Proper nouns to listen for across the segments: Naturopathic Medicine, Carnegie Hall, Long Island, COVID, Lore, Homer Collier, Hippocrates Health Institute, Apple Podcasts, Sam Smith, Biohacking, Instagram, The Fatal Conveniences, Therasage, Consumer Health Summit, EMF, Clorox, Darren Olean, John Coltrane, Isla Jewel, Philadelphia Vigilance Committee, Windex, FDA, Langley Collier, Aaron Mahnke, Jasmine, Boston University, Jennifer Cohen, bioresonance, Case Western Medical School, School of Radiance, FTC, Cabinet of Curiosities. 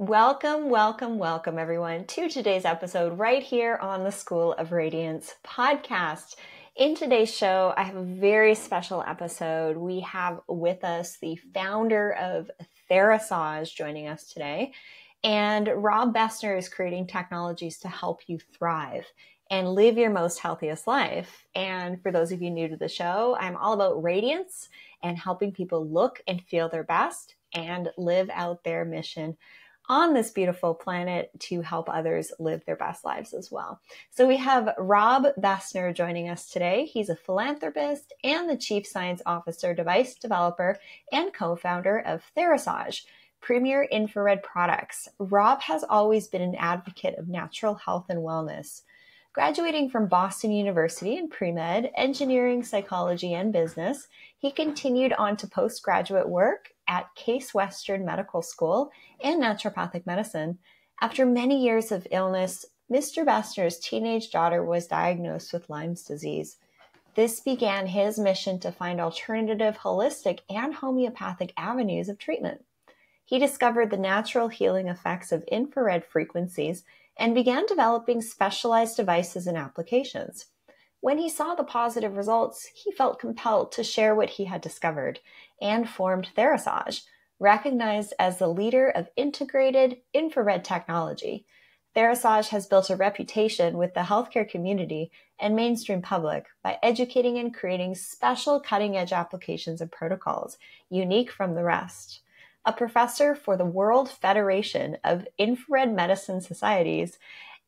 Welcome, welcome, welcome everyone to today's episode right here on the School of Radiance podcast. In today's show, I have a very special episode. We have with us the founder of Therasage joining us today, and Rob Besner is creating technologies to help you thrive and live your most healthiest life. And for those of you new to the show, I'm all about radiance and helping people look and feel their best and live out their mission on this beautiful planet to help others live their best lives as well. So we have Rob Besner joining us today. He's a philanthropist and the Chief Science Officer, device developer, and co-founder of Therasage, premier infrared products. Rob has always been an advocate of natural health and wellness. Graduating from Boston University in pre-med, engineering, psychology, and business, he continued on to postgraduate work at Case Western Medical School and naturopathic medicine. After many years of illness, Mr. Besner's teenage daughter was diagnosed with Lyme disease. This began his mission to find alternative, holistic, and homeopathic avenues of treatment. He discovered the natural healing effects of infrared frequencies and began developing specialized devices and applications. When he saw the positive results, he felt compelled to share what he had discovered and formed Therasage, recognized as the leader of integrated infrared technology. Therasage has built a reputation with the healthcare community and mainstream public by educating and creating special cutting-edge applications and protocols, unique from the rest. A professor for the World Federation of Infrared Medicine Societies,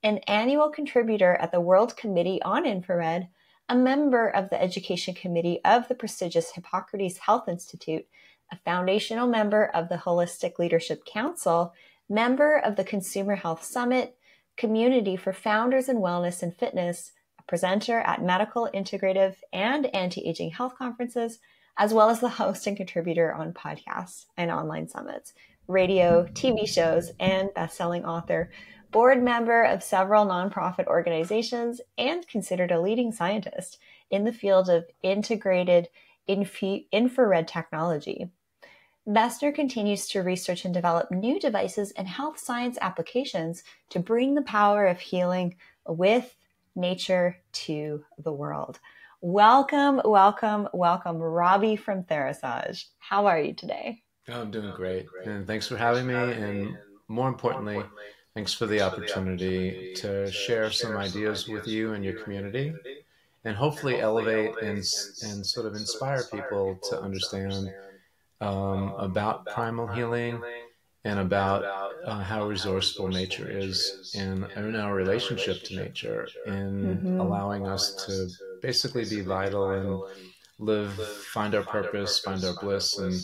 an annual contributor at the World Committee on Infrared, a member of the Education Committee of the prestigious Hippocrates Health Institute, a foundational member of the Holistic Leadership Council, member of the Consumer Health Summit, Community for Founders in Wellness and Fitness, a presenter at medical, integrative, and anti-aging health conferences, as well as the host and contributor on podcasts and online summits, radio, TV shows, and best-selling author, board member of several nonprofit organizations, and considered a leading scientist in the field of integrated infrared technology. Besner continues to research and develop new devices and health science applications to bring the power of healing with nature to the world. Welcome, welcome, welcome, Robbie from Therasage. How are you today? I'm doing great. And thanks for having me. And more importantly, thanks for the opportunity to share some ideas with you and your community, and hopefully elevate and sort of inspire people to understand about primal healing and about how resourceful nature is in our relationship to nature, in allowing us to basically be vital and live, find our purpose, find our bliss, and,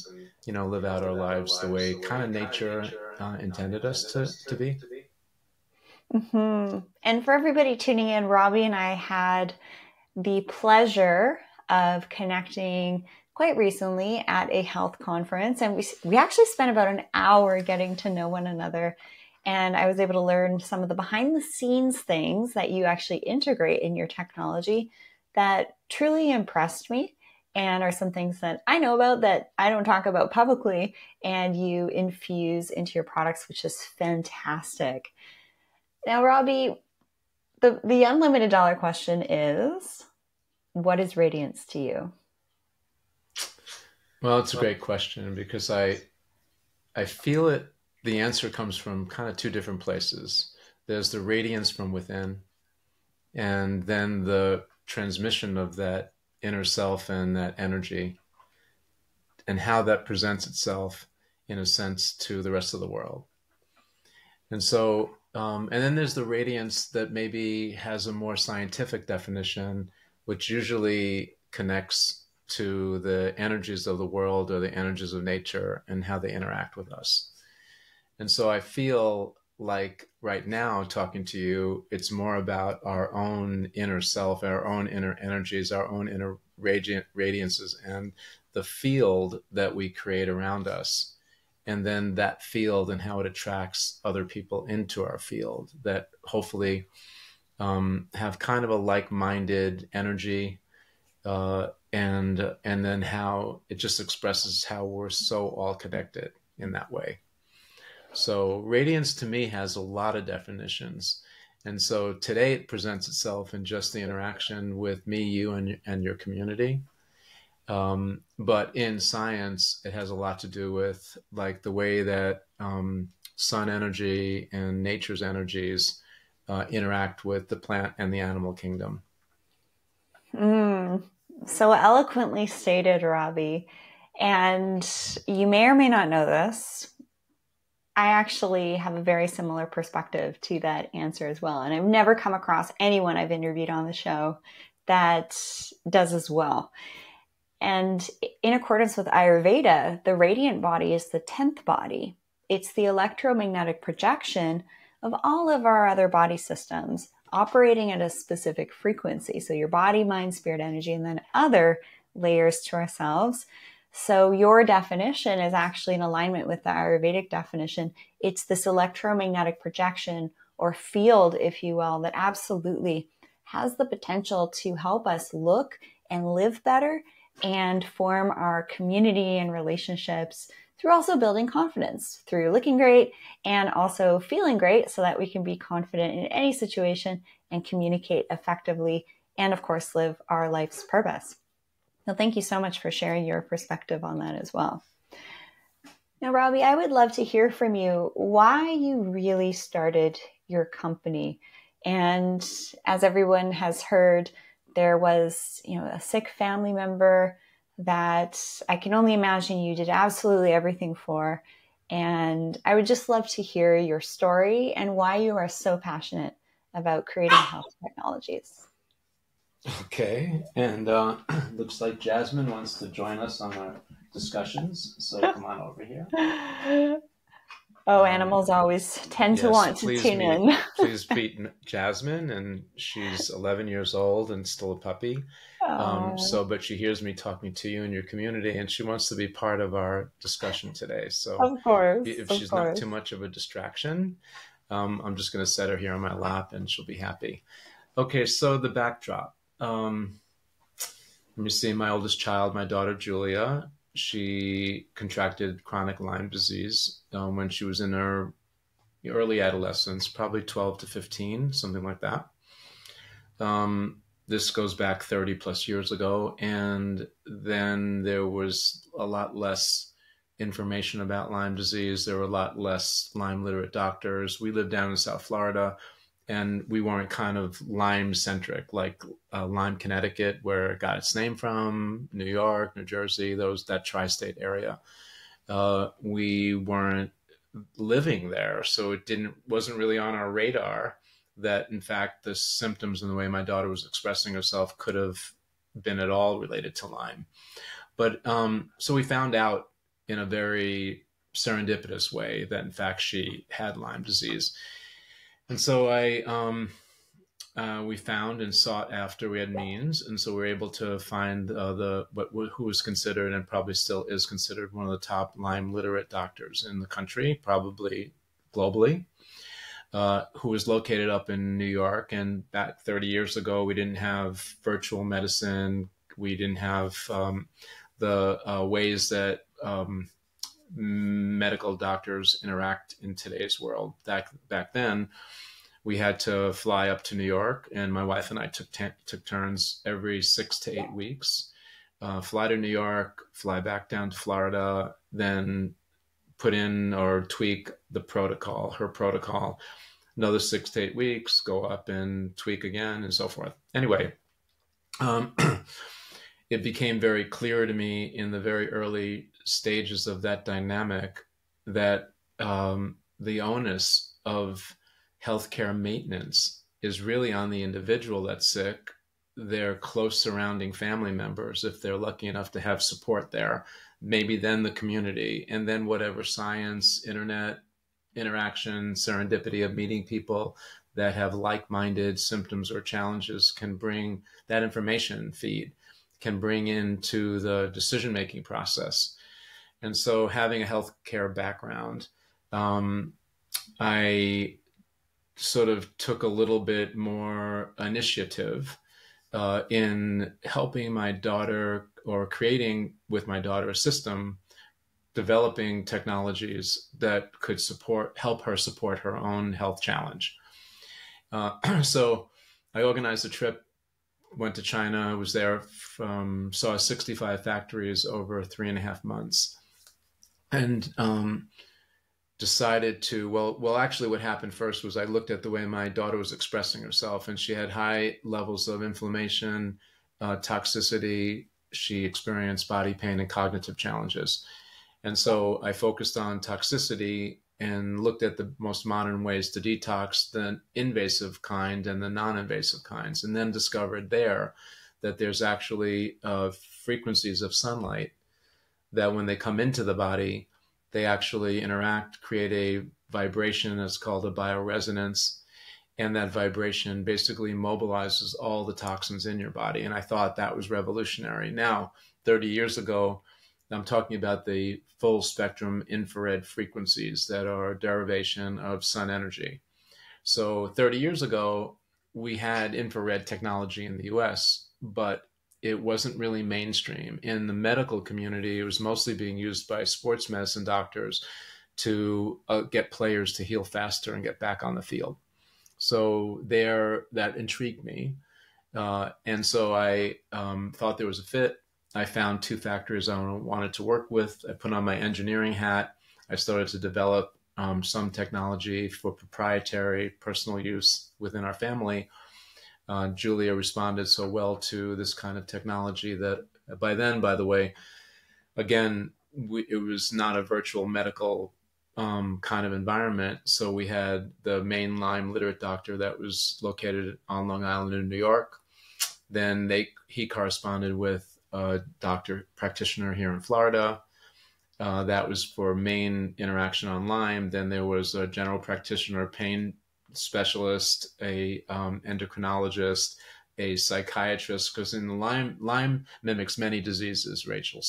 you know, live out our lives the way kind of nature intended us to be. And for everybody tuning in, Robbie and I had the pleasure of connecting quite recently at a health conference, and we actually spent about an hour getting to know one another. And I was able to learn some of the behind the scenes things that you actually integrate in your technology that truly impressed me, and are some things that I know about that I don't talk about publicly, and you infuse into your products, which is fantastic. Now, Robbie, the unlimited dollar question is, what is radiance to you? Well, it's a great question, because I feel it. The answer comes from kind of two different places. There's the radiance from within, and then the transmission of that inner self and that energy, and how that presents itself in a sense to the rest of the world. And so, and then there's the radiance that maybe has a more scientific definition, which usually connects to the energies of the world or the energies of nature and how they interact with us. And so I feel like right now, talking to you, it's more about our own inner self, our own inner energies, our own inner radiances, and the field that we create around us. And then that field and how it attracts other people into our field that hopefully have kind of a like-minded energy, and then how it just expresses how we're so all connected in that way. So radiance to me has a lot of definitions. And so today it presents itself in just the interaction with me, you, and your community. But in science, it has a lot to do with like the way that sun energy and nature's energies interact with the plant and the animal kingdom. So eloquently stated, Robbie. And you may or may not know this. I actually have a very similar perspective to that answer as well. And I've never come across anyone I've interviewed on the show that does as well. And in accordance with Ayurveda, the radiant body is the 10th body. It's the electromagnetic projection of all of our other body systems operating at a specific frequency. So your body, mind, spirit, energy, and then other layers to ourselves. So your definition is actually in alignment with the Ayurvedic definition. It's this electromagnetic projection or field, if you will, that absolutely has the potential to help us look and live better and form our community and relationships through also building confidence, through looking great and also feeling great so that we can be confident in any situation and communicate effectively and, of course, live our life's purpose. Well, thank you so much for sharing your perspective on that as well. Now, Robbie, I would love to hear from you why you really started your company. And as everyone has heard, there was, you know, a sick family member that I can only imagine you did absolutely everything for. And I would just love to hear your story and why you are so passionate about creating health technologies. Okay, and looks like Jasmine wants to join us on our discussions, so come on over here. Oh, animals always tend to want to tune in. Please meet Jasmine, and she's 11 years old and still a puppy. But she hears me talking to you and your community, and she wants to be part of our discussion today. So of course, if she's not too much of a distraction, I'm just going to set her here on my lap, and she'll be happy. Okay, so the backdrop. Let me see, my oldest child, my daughter, Julia, she contracted chronic Lyme disease when she was in her early adolescence, probably 12 to 15, something like that. This goes back 30 plus years ago. And then there was a lot less information about Lyme disease. There were a lot less Lyme literate doctors. We lived down in South Florida. And we weren't kind of Lyme-centric, like Lyme, Connecticut, where it got its name from, New York, New Jersey, that tri-state area. We weren't living there, so it wasn't really on our radar that, in fact, the symptoms and the way my daughter was expressing herself could have been at all related to Lyme. But so we found out in a very serendipitous way that, in fact, she had Lyme disease. And so we found and sought after, we had means. And so we were able to find who was considered and probably still is considered one of the top Lyme literate doctors in the country, probably globally, who was located up in New York. And back 30 years ago, we didn't have virtual medicine. We didn't have the ways that medical doctors interact in today's world. Back then, we had to fly up to New York, and my wife and I took turns every 6 to 8 weeks, fly to New York, fly back down to Florida, then put in or tweak the protocol, her protocol, another 6 to 8 weeks, go up and tweak again, and so forth. Anyway, it became very clear to me in the very early stages of that dynamic that the onus of healthcare maintenance is really on the individual that's sick, their close surrounding family members, if they're lucky enough to have support there, maybe then the community, and then whatever science, internet, interaction, serendipity of meeting people that have like-minded symptoms or challenges can bring that information feed, can bring into the decision-making process. And so having a healthcare background, I sort of took a little bit more initiative in helping my daughter or creating with my daughter a system developing technologies that could help her support her own health challenge. So I organized a trip, went to China, was there, saw 65 factories over 3.5 months, and decided to, well, actually what happened first was I looked at the way my daughter was expressing herself, and she had high levels of inflammation, toxicity. She experienced body pain and cognitive challenges. And so I focused on toxicity and looked at the most modern ways to detox, the invasive kind and the non-invasive kinds, and then discovered there that there's actually frequencies of sunlight that when they come into the body, they actually interact, create a vibration that's called a bioresonance, and that vibration basically mobilizes all the toxins in your body. And I thought that was revolutionary. Now, 30 years ago, I'm talking about the full spectrum infrared frequencies that are a derivation of sun energy. So 30 years ago, we had infrared technology in the US, but it wasn't really mainstream. In the medical community, it was mostly being used by sports medicine doctors to get players to heal faster and get back on the field. So there, that intrigued me. And so I thought there was a fit. I found two factories I wanted to work with. I put on my engineering hat. I started to develop some technology for proprietary personal use within our family. Julia responded so well to this kind of technology that by then, by the way, again, it was not a virtual medical kind of environment. So we had the main Lyme literate doctor that was located on Long Island in New York. Then he corresponded with a doctor practitioner here in Florida. That was for main interaction on Lyme. Then there was a general practitioner, pain specialist, a endocrinologist, a psychiatrist, because in the Lyme mimics many diseases, Rachel.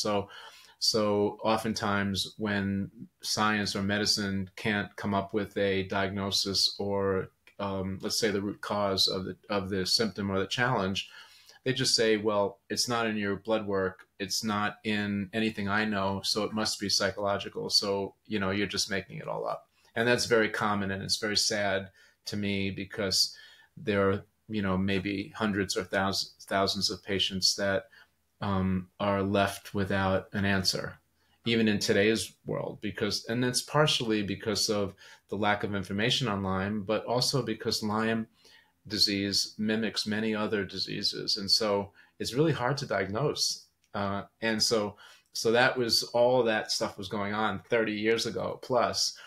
So oftentimes when science or medicine can't come up with a diagnosis or let's say the root cause of the symptom or the challenge, they just say, well, it's not in your blood work. It's not in anything I know. So it must be psychological. So, you know, you're just making it all up. And that's very common. And it's very sad to me because there are, you know, maybe hundreds or thousands of patients that are left without an answer, even in today's world, because, and that's partially because of the lack of information on Lyme, but also because Lyme disease mimics many other diseases. And so it's really hard to diagnose. And so that was all that stuff was going on 30 years ago. Plus,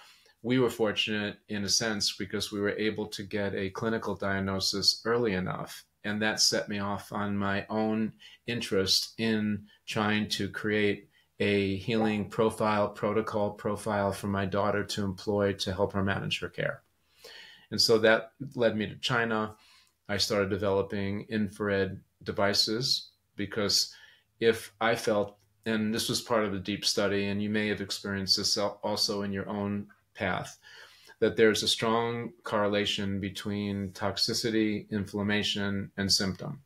we were fortunate in a sense because we were able to get a clinical diagnosis early enough. And that set me off on my own interest in trying to create a healing protocol for my daughter to employ to help her manage her care. And so that led me to China. I started developing infrared devices because if I felt, and this was part of a deep study, and you may have experienced this also in your own path, that there's a strong correlation between toxicity, inflammation, and symptom.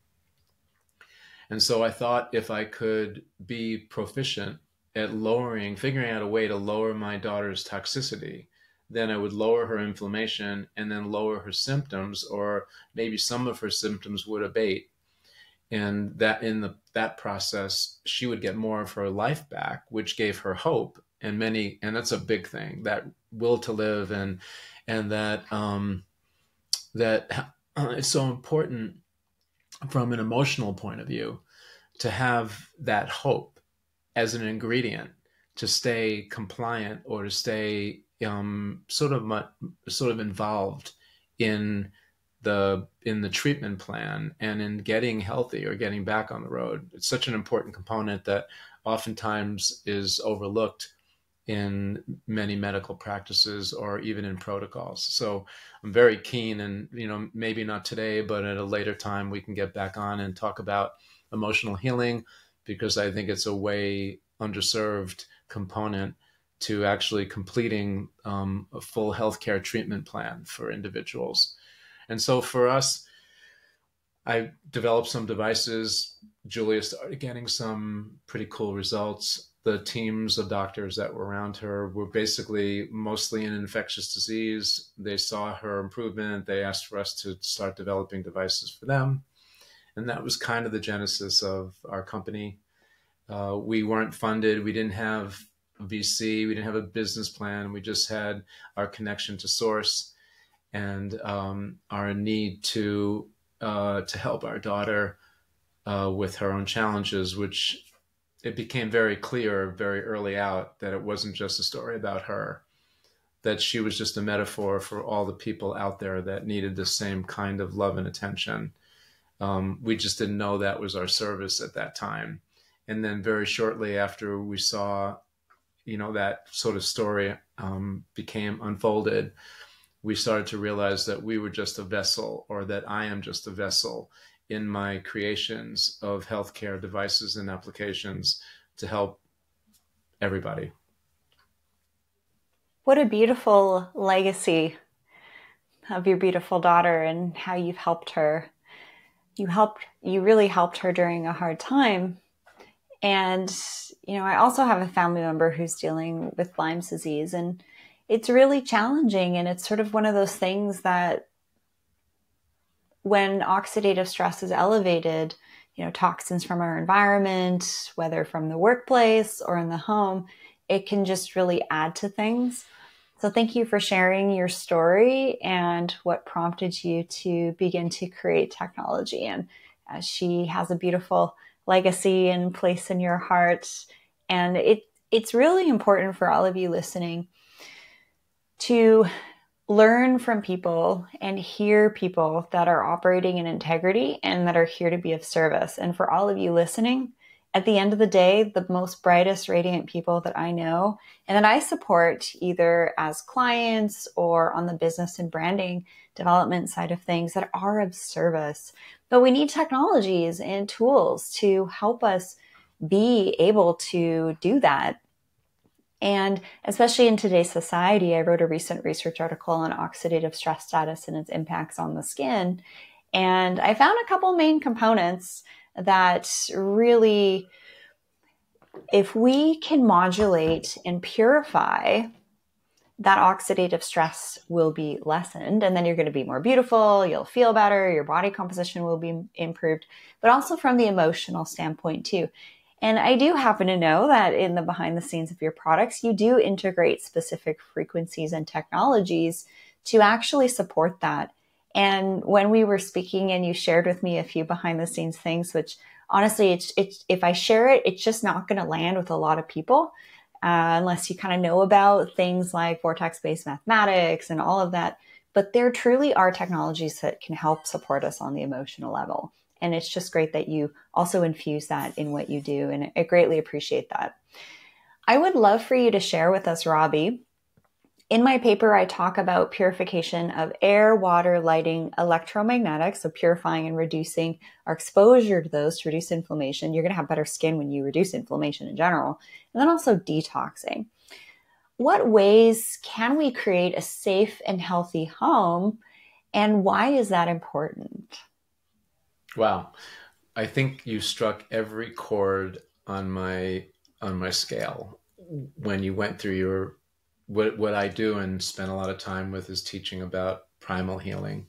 And so I thought if I could be proficient at figuring out a way to lower my daughter's toxicity, then I would lower her inflammation and then lower her symptoms, or maybe some of her symptoms would abate. And that in that process, she would get more of her life back, which gave her hope and many, and that's a big thing, that will to live and that, it's so important from an emotional point of view to have that hope as an ingredient to stay compliant or to stay sort of involved in the treatment plan and in getting healthy or getting back on the road. It's such an important component that oftentimes is overlooked in many medical practices or even in protocols. So I'm very keen, and you know, maybe not today, but at a later time we can get back on and talk about emotional healing, because I think it's a way underserved component to actually completing a full healthcare treatment plan for individuals. And so for us, I developed some devices. Julia started getting some pretty cool results. the teams of doctors that were around her were basically mostly in infectious disease. They saw her improvement. They asked for us to start developing devices for them. And that was kind of the genesis of our company. We weren't funded. We didn't have a VC. We didn't have a business plan. We just had our connection to source and our need to help our daughter with her own challenges, which it became very clear very early out that it wasn't just a story about her, that she was just a metaphor for all the people out there that needed the same kind of love and attention. We just didn't know that was our service at that time. And then very shortly after we saw, you know, that sort of story became unfolded, we started to realize that we were just a vessel, or that I am just a vessel in my creations of healthcare devices and applications to help everybody. What a beautiful legacy of your beautiful daughter and how you've helped her. You really helped her during a hard time. And, you know, I also have a family member who's dealing with Lyme disease, and it's really challenging. And it's sort of one of those things that when oxidative stress is elevated, you know, toxins from our environment, whether from the workplace or in the home, it can just really add to things. So thank you for sharing your story and what prompted you to begin to create technology. And she has a beautiful legacy and place in your heart. And it's really important for all of you listening to learn from people and hear people that are operating in integrity and that are here to be of service. And for all of you listening, at the end of the day, the most brightest, radiant people that I know and that I support either as clients or on the business and branding development side of things that are of service. But we need technologies and tools to help us be able to do that. And especially in today's society, I wrote a recent research article on oxidative stress status and its impacts on the skin. And I found a couple main components that really, if we can modulate and purify, that oxidative stress will be lessened, and then you're going to be more beautiful, you'll feel better, your body composition will be improved, but also from the emotional standpoint too. And I do happen to know that in the behind the scenes of your products, you do integrate specific frequencies and technologies to actually support that. And when we were speaking and you shared with me a few behind the scenes things, which honestly, if I share it, it's just not going to land with a lot of people unless you kind of know about things like vortex-based mathematics and all of that. But there truly are technologies that can help support us on the emotional level. And it's just great that you also infuse that in what you do. And I greatly appreciate that. I would love for you to share with us, Robbie. In my paper, I talk about purification of air, water, lighting, electromagnetics, so purifying and reducing our exposure to those to reduce inflammation. You're going to have better skin when you reduce inflammation in general, and then also detoxing. What ways can we create a safe and healthy home, and why is that important? Wow. I think you struck every chord on my scale when you went through your... What I do and spend a lot of time with is teaching about primal healing,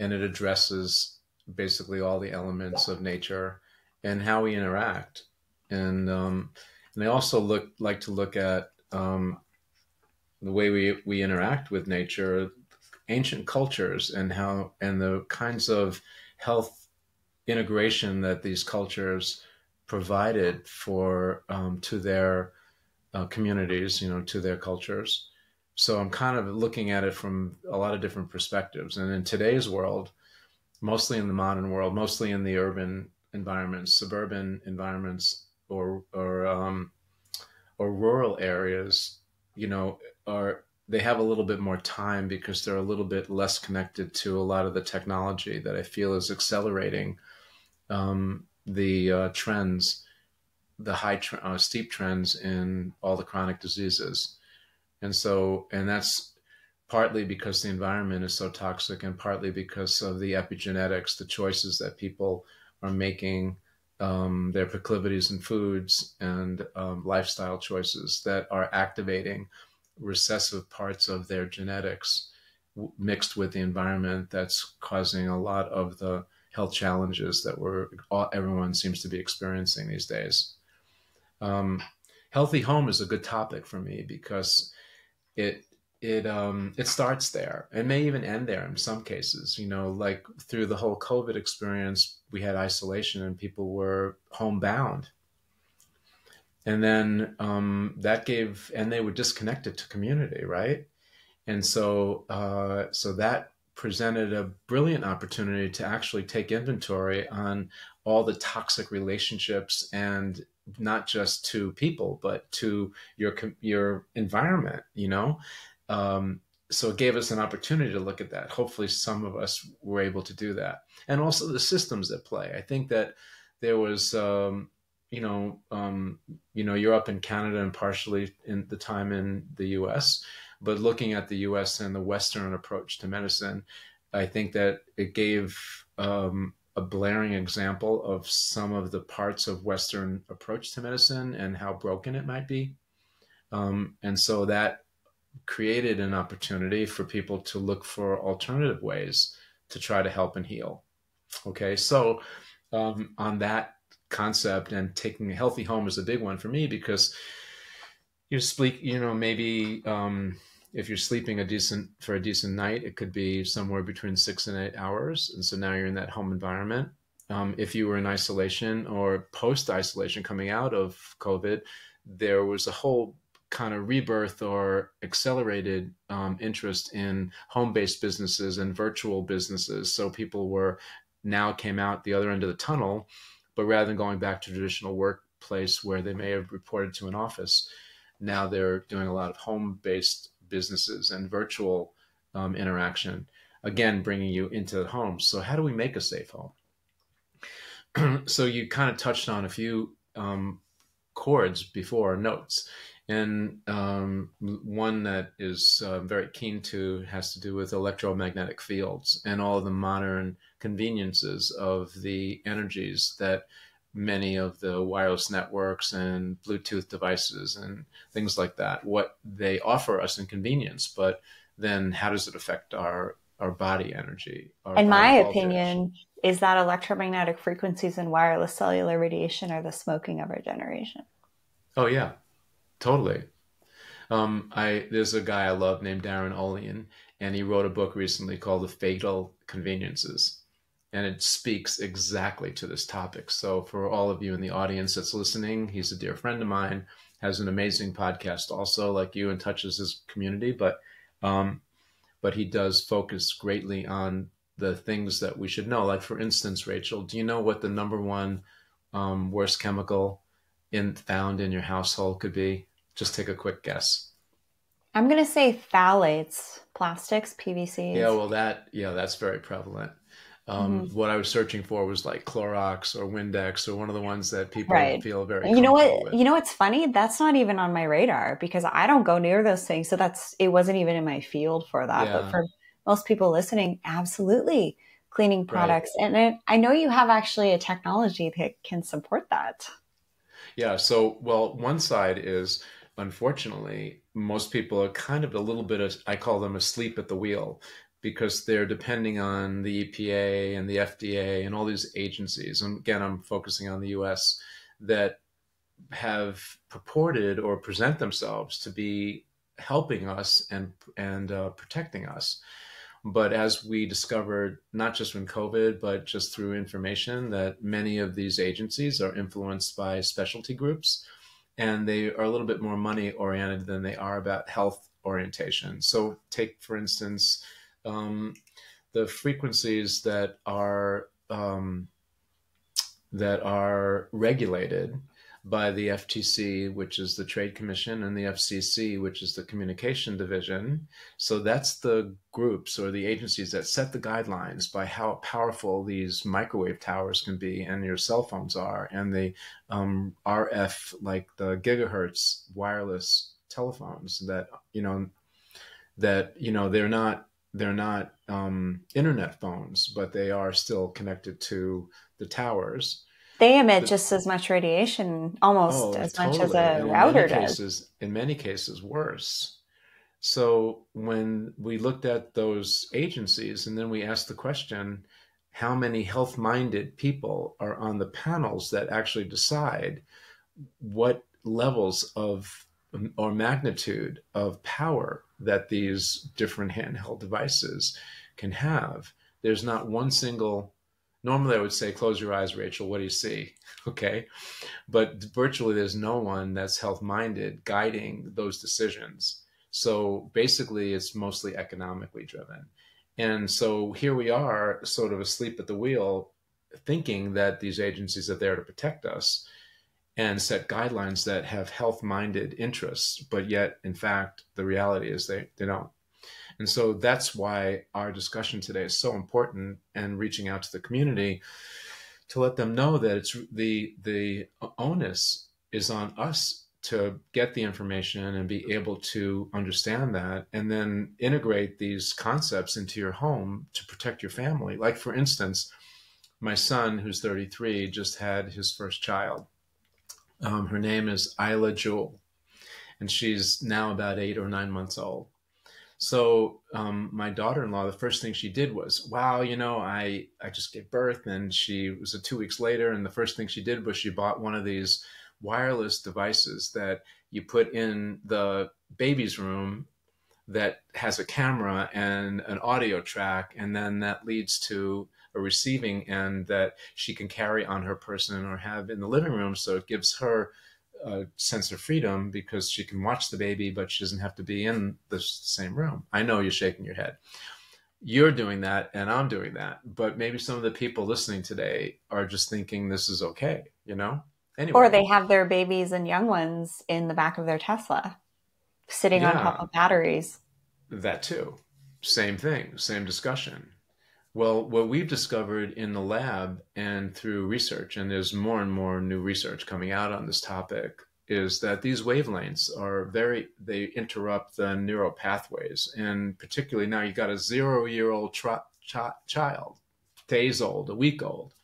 and it addresses basically all the elements of nature and how we interact. And I also like to look at the way we interact with nature, ancient cultures, and how and the kinds of health integration that these cultures provided for to their communities, you know, to their cultures. So I'm kind of looking at it from a lot of different perspectives. And in today's world, mostly in the modern world, mostly in the urban environments, suburban environments, or rural areas, you know, they have a little bit more time because they're a little bit less connected to a lot of the technology that I feel is accelerating the trends, the steep trends in all the chronic diseases. And that's partly because the environment is so toxic, and partly because of the epigenetics, the choices that people are making their proclivities in foods and lifestyle choices that are activating recessive parts of their genetics mixed with the environment that's causing a lot of the health challenges that everyone seems to be experiencing these days. Healthy home is a good topic for me because it starts there. It may even end there in some cases, you know, like through the whole COVID experience, we had isolation and people were homebound. And then and they were disconnected to community, right? And so, so that presented a brilliant opportunity to actually take inventory on all the toxic relationships, and not just to people, but to your environment, you know? So it gave us an opportunity to look at that. Hopefully some of us were able to do that. And also the systems at play. I think that there was, you're up in Canada and partially in the time in the US, but looking at the US and the Western approach to medicine, I think that it gave, a blaring example of some of the parts of Western approach to medicine and how broken it might be. And so that created an opportunity for people to look for alternative ways to try to help and heal. Okay. So, on that concept, and taking a healthy home is a big one for me, because you sleep, you know, maybe, if you're sleeping for a decent night, it could be somewhere between 6 and 8 hours. And so now you're in that home environment. If you were in isolation or post-isolation coming out of COVID, there was a whole kind of rebirth or accelerated interest in home-based businesses and virtual businesses. So people came out the other end of the tunnel, but rather than going back to traditional workplace where they may have reported to an office, now they're doing a lot of home-based businesses and virtual interaction, again, bringing you into the home. So how do we make a safe home? So you kind of touched on a few chords before, notes. And one that is very keen to has to do with electromagnetic fields and all the modern conveniences of the energies that many of the wireless networks and Bluetooth devices and things like that, what they offer us in convenience, but then how does it affect our body energy? In my opinion, is that electromagnetic frequencies and wireless cellular radiation are the smoking of our generation. Oh, yeah, totally. There's a guy I love named Darren Olean, and he wrote a book recently called The Fatal Conveniences. And it speaks exactly to this topic. So for all of you in the audience that's listening, he's a dear friend of mine, has an amazing podcast also like you, and touches his community. But he does focus greatly on the things that we should know. Like, for instance, Rachel, do you know what the #1 worst chemical found in your household could be? Just take a quick guess. I'm going to say phthalates, plastics, PVCs. Yeah, well, that's very prevalent. What I was searching for was like Clorox or Windex or one of the ones that people feel very comfortable with. You know what's funny? That's not even on my radar because I don't go near those things. So it wasn't even in my field for that. Yeah. But for most people listening, absolutely cleaning products. Right. And I know you have actually a technology that can support that. Yeah. So, well, one side is, unfortunately, most people are kind of a little bit of, I call them asleep at the wheel, because they're depending on the EPA and the FDA and all these agencies. And again, I'm focusing on the US that have purported or present themselves to be helping us and protecting us. But as we discovered, not just from COVID, but just through information, that many of these agencies are influenced by specialty groups, and they are a little bit more money oriented than they are about health orientation. So take, for instance, the frequencies that are regulated by the FTC, which is the Trade Commission, and the FCC, which is the Communication Division. So that's the groups or the agencies that set the guidelines by how powerful these microwave towers can be and your cell phones are, and the RF, like the gigahertz wireless telephones that they're not internet phones, but they are still connected to the towers. They emit just as much radiation, almost as much as a router does. In many cases, worse. So when we looked at those agencies and then we asked the question, how many health-minded people are on the panels that actually decide what levels of or magnitude of power that these different handheld devices can have? There's not one single. Normally I would say, close your eyes, Rachel, what do you see? Okay. But virtually there's no one that's health-minded guiding those decisions. So basically it's mostly economically driven. And so here we are sort of asleep at the wheel, thinking that these agencies are there to protect us and set guidelines that have health-minded interests. But yet, in fact, the reality is they don't. And so that's why our discussion today is so important, and reaching out to the community to let them know that it's the onus is on us to get the information and be able to understand that and then integrate these concepts into your home to protect your family. Like, for instance, my son, who's 33, just had his first child. Her name is Isla Jewel, and she's now about 8 or 9 months old. So my daughter-in-law, the first thing she did was, wow, you know, I just gave birth, and she was 2 weeks later. And the first thing she did was she bought one of these wireless devices that you put in the baby's room that has a camera and an audio track. And then that leads to a receiving end that she can carry on her person or have in the living room. So it gives her a sense of freedom because she can watch the baby, but she doesn't have to be in the same room. I know you're shaking your head. You're doing that and I'm doing that, but maybe some of the people listening today are just thinking this is okay, you know? Anyway. Or they have their babies and young ones in the back of their Tesla, sitting on top of batteries. That too. Same thing, same discussion. Well, what we've discovered in the lab and through research, and there's more and more new research coming out on this topic, is that these wavelengths are they interrupt the neural pathways. And particularly now you've got a 0-year-old child, days old, a week old,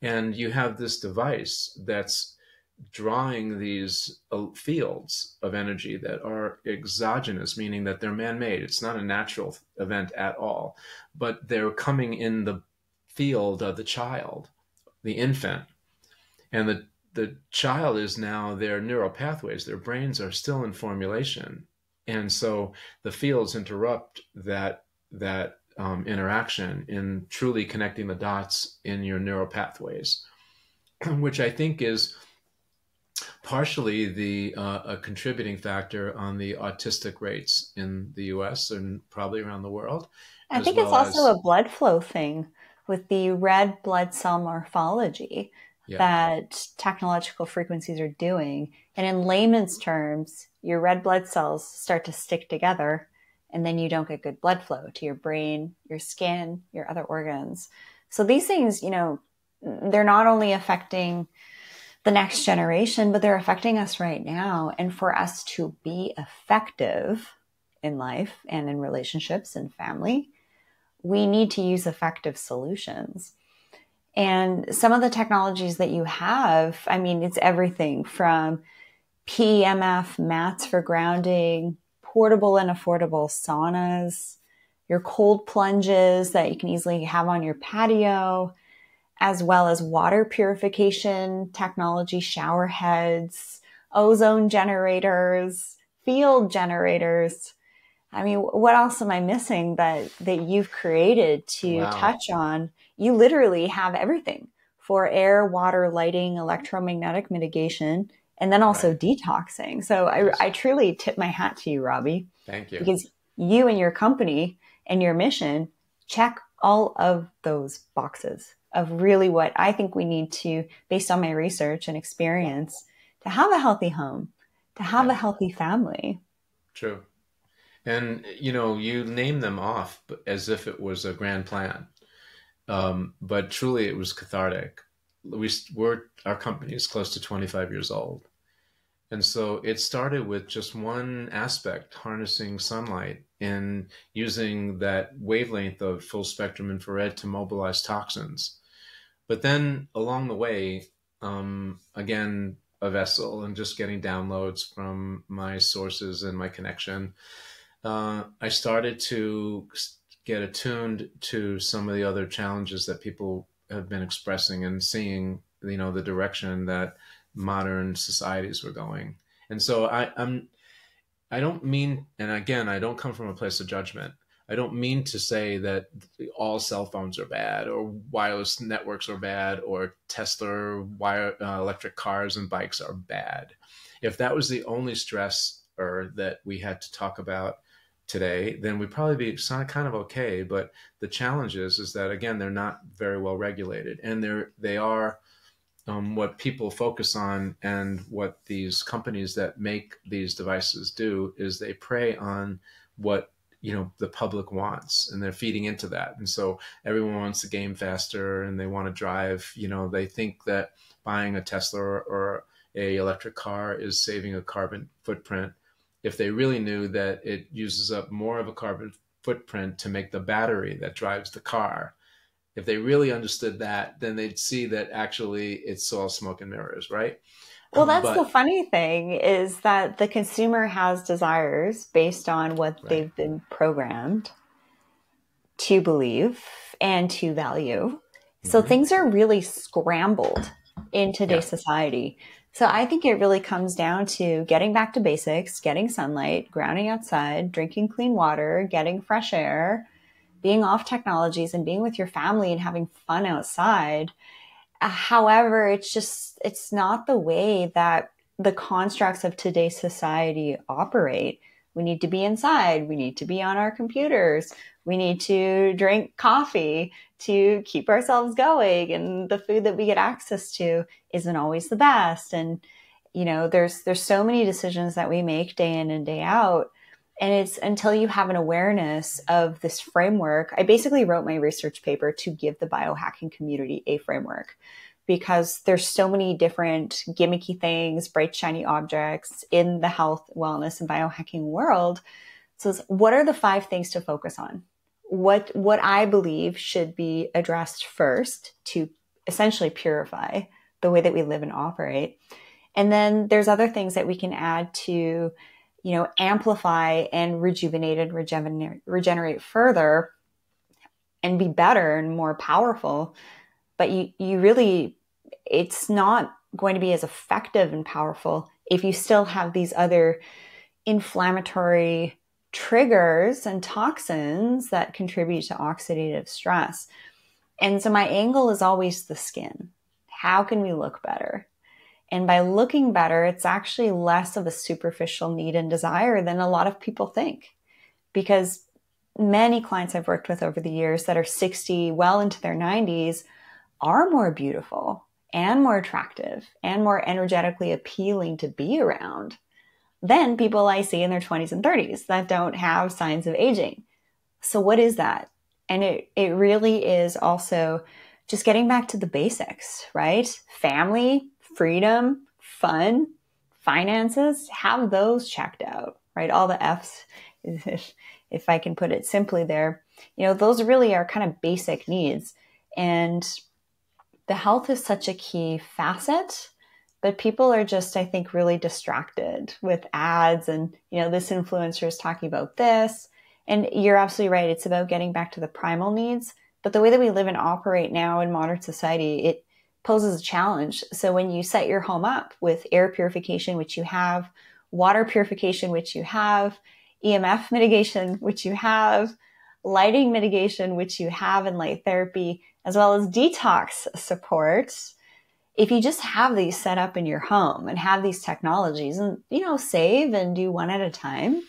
and you have this device that's drawing these fields of energy that are exogenous, meaning that they're man-made. It's not a natural event at all, but they're coming in the field of the child, the infant. And the child is now their neural pathways. Their brains are still in formulation. And so the fields interrupt that interaction in truly connecting the dots in your neural pathways, which I think is partially a contributing factor on the autistic rates in the U.S. and probably around the world. I think it's also a blood flow thing with the red blood cell morphology that technological frequencies are doing. And in layman's terms, your red blood cells start to stick together, and then you don't get good blood flow to your brain, your skin, your other organs. So these things, you know, they're not only affecting the next generation, but they're affecting us right now. And for us to be effective in life and in relationships and family, we need to use effective solutions. And some of the technologies that you have, I mean, it's everything from PEMF mats for grounding, portable and affordable saunas, your cold plunges that you can easily have on your patio, as well as water purification technology, shower heads, ozone generators, field generators. I mean, what else am I missing that you've created to touch on? You literally have everything for air, water, lighting, electromagnetic mitigation, and then also detoxing. So I truly tip my hat to you, Robbie. Thank you. Because you and your company and your mission check all of those boxes of really what I think we need to, based on my research and experience, to have a healthy home, to have a healthy family. True. And, you know, you name them off as if it was a grand plan. But truly it was cathartic. Our company is close to 25 years old. And so it started with just one aspect, harnessing sunlight and using that wavelength of full spectrum infrared to mobilize toxins. But then along the way, again, a vessel and just getting downloads from my sources and my connection, I started to get attuned to some of the other challenges that people have been expressing and seeing, you know, the direction that modern societies were going. And so I don't mean, and again, I don't come from a place of judgment. I don't mean to say that all cell phones are bad or wireless networks are bad or Tesla electric cars and bikes are bad. If that was the only stressor that we had to talk about today, then we'd probably be kind of okay. But the challenge is that, again, they're not very well regulated, and they are what people focus on, and what these companies that make these devices do is they prey on what, you know, the public wants, and they're feeding into that. And so everyone wants the game faster, and they want to drive, you know, they think that buying a Tesla or a electric car is saving a carbon footprint. If they really knew that it uses up more of a carbon footprint to make the battery that drives the car, if they really understood that, then they'd see that actually it's all smoke and mirrors, right? Well, that's the funny thing, is that the consumer has desires based on what they've been programmed to believe and to value. So things are really scrambled in today's society. So I think it really comes down to getting back to basics, getting sunlight, grounding outside, drinking clean water, getting fresh air, being off technologies, and being with your family and having fun outside. However, it's not the way that the constructs of today's society operate. We need to be inside. We need to be on our computers. We need to drink coffee to keep ourselves going. And the food that we get access to isn't always the best. And, you know, there's so many decisions that we make day in and day out. And it's until you have an awareness of this framework. I basically wrote my research paper to give the biohacking community a framework, because there's so many different gimmicky things, bright, shiny objects in the health, wellness, and biohacking world. So what are the 5 things to focus on? What I believe should be addressed first to essentially purify the way that we live and operate. And then there's other things that we can add to, you know, amplify and rejuvenate and regenerate further and be better and more powerful. But you really, it's not going to be as effective and powerful if you still have these other inflammatory triggers and toxins that contribute to oxidative stress. And so my angle is always the skin. How can we look better? And by looking better, it's actually less of a superficial need and desire than a lot of people think. Because many clients I've worked with over the years that are 60, well into their 90s, are more beautiful and more attractive and more energetically appealing to be around than people I see in their 20s and 30s that don't have signs of aging. So what is that? And it really is also just getting back to the basics, right? Family, freedom, fun, finances, have those checked out, right? All the F's, if I can put it simply there, you know, those really are kind of basic needs. And the health is such a key facet, but people are just, I think, really distracted with ads and, you know, this influencer is talking about this. And you're absolutely right. It's about getting back to the primal needs. But the way that we live and operate now in modern society, it poses a challenge. So when you set your home up with air purification, which you have, water purification, which you have, EMF mitigation, which you have, lighting mitigation, which you have in light therapy, as well as detox supports, if you just have these set up in your home and have these technologies and, you know, save and do one at a time,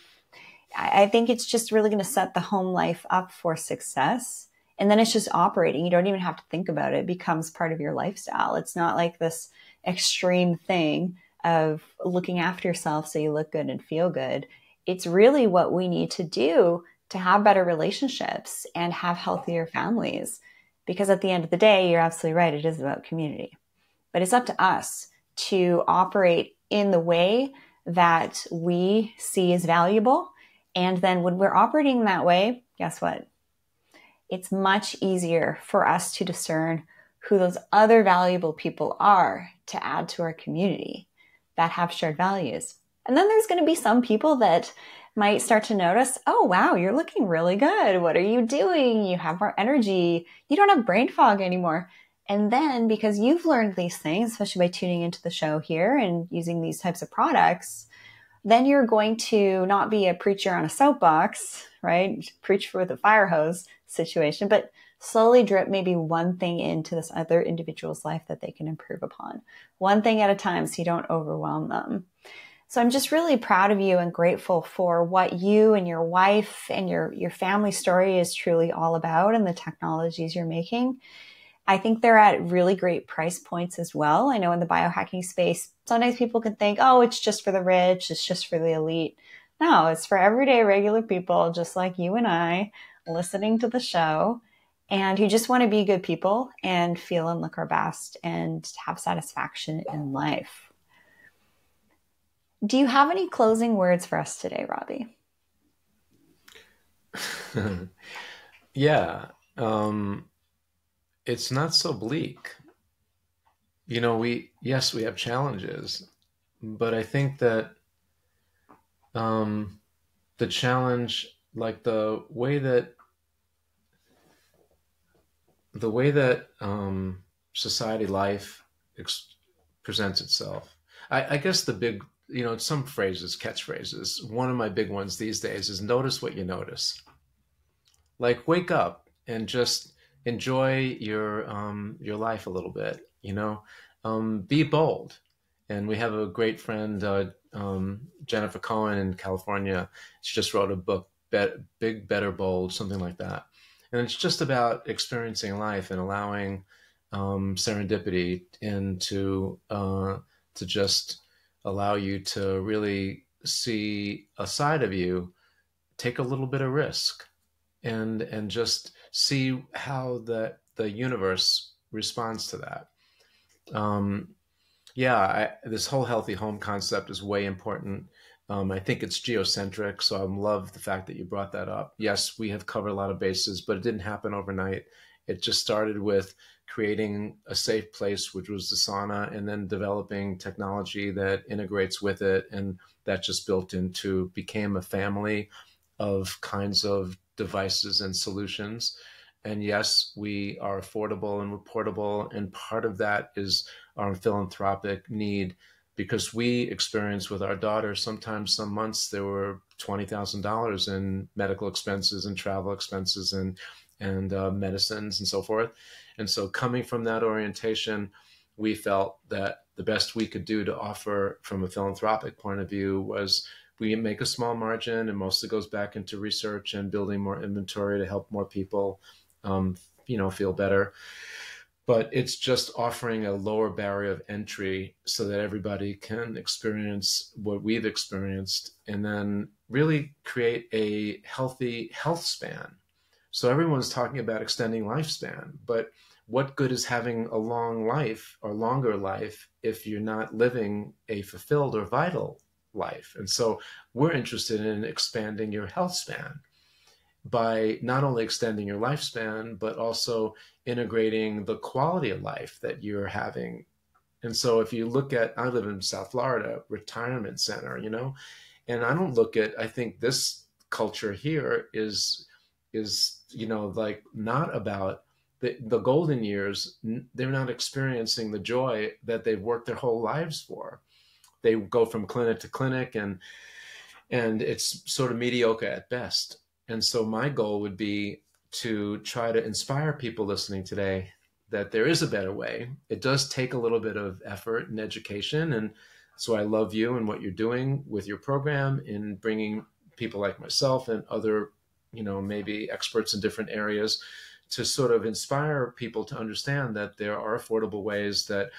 I think it's just really going to set the home life up for success. And then it's just operating. You don't even have to think about it. It becomes part of your lifestyle. It's not like this extreme thing of looking after yourself so you look good and feel good. It's really what we need to do to have better relationships and have healthier families. Because at the end of the day, you're absolutely right. It is about community. But it's up to us to operate in the way that we see is valuable. And then when we're operating that way, guess what? It's much easier for us to discern who those other valuable people are to add to our community that have shared values. And then there's going to be some people that might start to notice, oh, wow, you're looking really good. What are you doing? You have more energy. You don't have brain fog anymore. And then because you've learned these things, especially by tuning into the show here and using these types of products, then you're going to not be a preacher on a soapbox, right? Preach with a fire hose situation, but slowly drip maybe one thing into this other individual's life that they can improve upon. One thing at a time so you don't overwhelm them. So I'm just really proud of you and grateful for what you and your wife and your family story is truly all about and the technologies you're making. I think they're at really great price points as well. I know in the biohacking space, sometimes people can think, oh, it's just for the rich, it's just for the elite. No, it's for everyday regular people, just like you and I, listening to the show, and who just want to be good people and feel and look our best and have satisfaction in life. Do you have any closing words for us today, Robbie? Yeah. It's not so bleak. You know, yes, we have challenges, but I think that the challenge, like the way that society life presents itself, I guess the big, you know, some phrases, catchphrases, one of my big ones these days is notice what you notice. Like wake up and just enjoy your life a little bit, you know, be bold. And we have a great friend, Jennifer Cohen in California. She just wrote a book, Big, Better, Bold, something like that. And it's just about experiencing life and allowing serendipity into to just allow you to really see a side of you, take a little bit of risk and just see how the universe responds to that. This whole healthy home concept is way important. I think it's geocentric, so I love the fact that you brought that up. Yes, we have covered a lot of bases, but it didn't happen overnight. It just started with creating a safe place, which was the sauna, and then developing technology that integrates with it. And that just built into, became a family of kinds of devices and solutions. And yes, we are affordable and reportable. And part of that is our philanthropic need, because we experienced with our daughter, sometimes some months there were $20,000 in medical expenses and travel expenses and medicines and so forth. And so coming from that orientation, we felt that the best we could do to offer from a philanthropic point of view was we make a small margin, and mostly goes back into research and building more inventory to help more people, you know, feel better. But it's just offering a lower barrier of entry so that everybody can experience what we've experienced and then really create a healthy health span. So everyone's talking about extending lifespan, but what good is having a long life or longer life if you're not living a fulfilled or vital life? And so we're interested in expanding your health span by not only extending your lifespan, but also integrating the quality of life that you're having. And so if you look at, I live in South Florida, retirement center, you know, and I don't look at, I think this culture here is, you know, like not about the golden years. They're not experiencing the joy that they've worked their whole lives for. They go from clinic to clinic and it's sort of mediocre at best. And so my goal would be to try to inspire people listening today that there is a better way. It does take a little bit of effort and education. And so I love you and what you're doing with your program in bringing people like myself and other, you know, maybe experts in different areas to sort of inspire people to understand that there are affordable ways that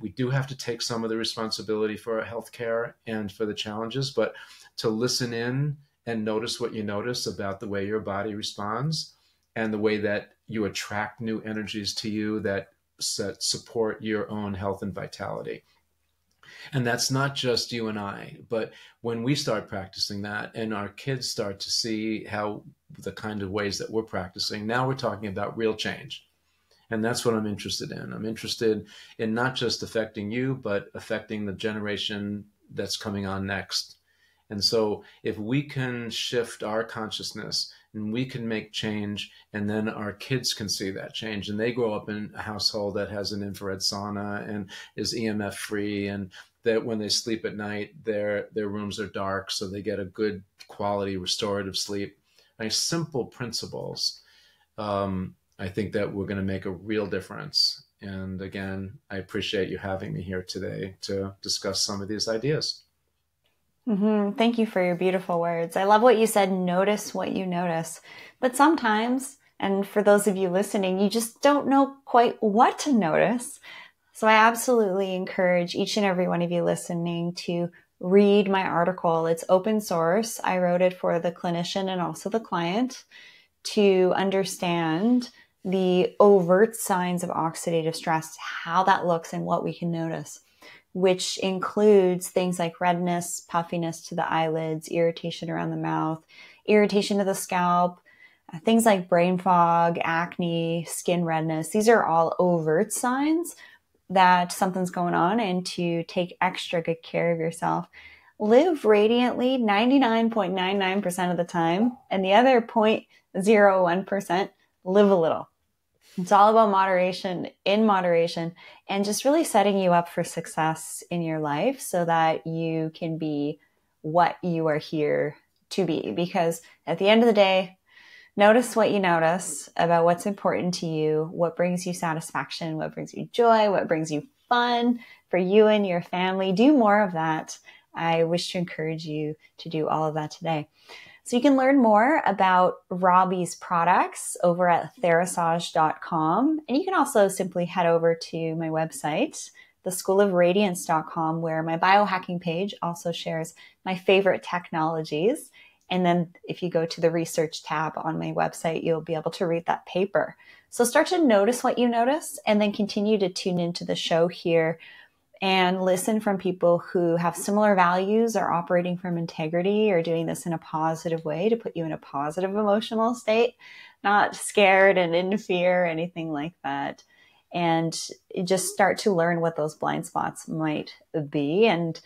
we do have to take some of the responsibility for our healthcare and for the challenges, but to listen in and notice what you notice about the way your body responds and the way that you attract new energies to you that support your own health and vitality. And that's not just you and I, but when we start practicing that and our kids start to see how the kind of ways that we're practicing, now we're talking about real change. And that's what I'm interested in. I'm interested in not just affecting you, but affecting the generation that's coming on next. And so if we can shift our consciousness and we can make change, and then our kids can see that change, and they grow up in a household that has an infrared sauna and is EMF free, and that when they sleep at night, their rooms are dark, so they get a good quality restorative sleep. Nice simple principles. I think that we're going to make a real difference. And again, I appreciate you having me here today to discuss some of these ideas. Mm-hmm. Thank you for your beautiful words. I love what you said, notice what you notice. But sometimes, and for those of you listening, you just don't know quite what to notice. So I absolutely encourage each and every one of you listening to read my article. It's open source. I wrote it for the clinician and also the client to understand the overt signs of oxidative stress, how that looks and what we can notice, which includes things like redness, puffiness to the eyelids, irritation around the mouth, irritation to the scalp, things like brain fog, acne, skin redness. These are all overt signs that something's going on, and to take extra good care of yourself. Live radiantly 99.99% of the time, and the other 0.01%, live a little. It's all about moderation, in moderation, and just really setting you up for success in your life so that you can be what you are here to be. Because at the end of the day, notice what you notice about what's important to you, what brings you satisfaction, what brings you joy, what brings you fun for you and your family. Do more of that. I wish to encourage you to do all of that today. So you can learn more about Robbie's products over at Therasage.com. And you can also simply head over to my website, theschoolofradiance.com, where my biohacking page also shares my favorite technologies. And then if you go to the research tab on my website, you'll be able to read that paper. So start to notice what you notice, and then continue to tune into the show here and listen from people who have similar values, are operating from integrity, or doing this in a positive way to put you in a positive emotional state, not scared and in fear, anything like that. And just start to learn what those blind spots might be. And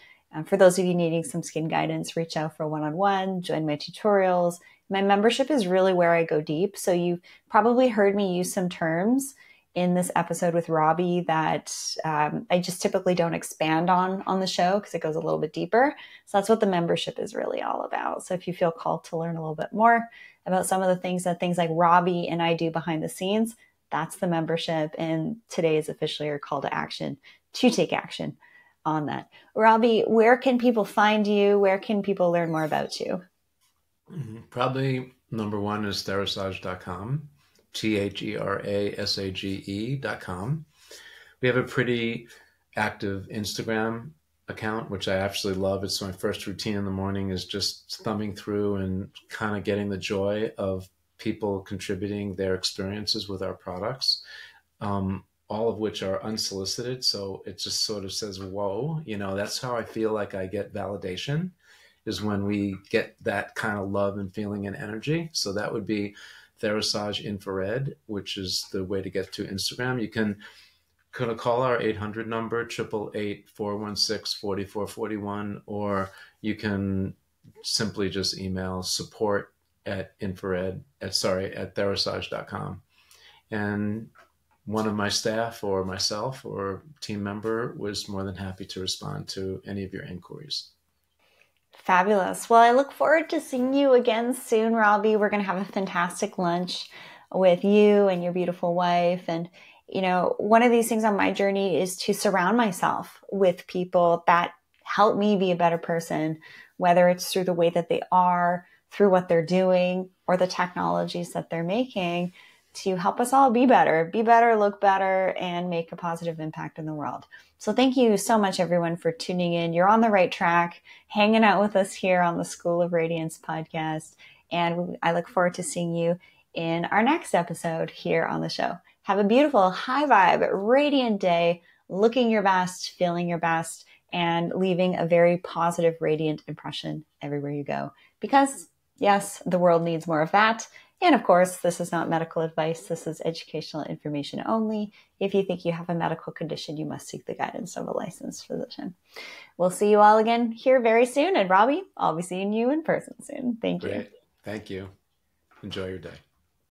for those of you needing some skin guidance, reach out for one-on-one, join my tutorials. My membership is really where I go deep. So you've probably heard me use some terms in this episode with Robbie that I just typically don't expand on the show because it goes a little bit deeper. So that's what the membership is really all about. So if you feel called to learn a little bit more about some of the things that things like Robbie and I do behind the scenes, that's the membership. And today is officially our call to action to take action on that. Robbie, where can people find you? Where can people learn more about you? Probably number one is Therasage.com. Therasage.com. We have a pretty active Instagram account, which I absolutely love. It's my first routine in the morning, is just thumbing through and kind of getting the joy of people contributing their experiences with our products, all of which are unsolicited. So it just sort of says, whoa, you know, that's how I feel like I get validation, is when we get that kind of love and feeling and energy. So that would be Therasage Infrared, which is the way to get to Instagram. You can kind of call our 800 number, 888-416-4441, or you can simply just email support@therasage.com. And one of my staff or myself or team member was more than happy to respond to any of your inquiries. Fabulous. Well, I look forward to seeing you again soon, Robbie. We're going to have a fantastic lunch with you and your beautiful wife. And, you know, one of these things on my journey is to surround myself with people that help me be a better person, whether it's through the way that they are, through what they're doing, or the technologies that they're making to help us all be better, look better, and make a positive impact in the world. So thank you so much, everyone, for tuning in. You're on the right track, hanging out with us here on the School of Radiance podcast. And I look forward to seeing you in our next episode here on the show. Have a beautiful, high vibe, radiant day, looking your best, feeling your best, and leaving a very positive, radiant impression everywhere you go. Because yes, the world needs more of that. And of course, this is not medical advice. This is educational information only. If you think you have a medical condition, you must seek the guidance of a licensed physician. We'll see you all again here very soon. And Robbie, I'll be seeing you in person soon. Thank you. Great. Thank you. Enjoy your day.